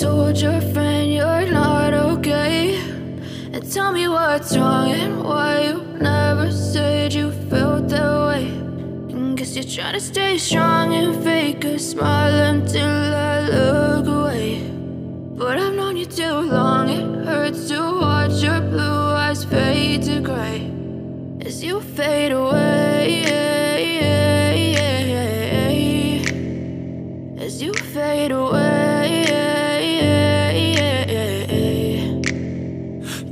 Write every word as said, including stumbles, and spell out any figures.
told your friend you're not okay, and tell me what's wrong and why you never said you felt that way. And guess you're trying to stay strong and fake a smile until I look away. But I've known you too long, it hurts to watch your blue eyes fade to gray as you fade away, as you fade away.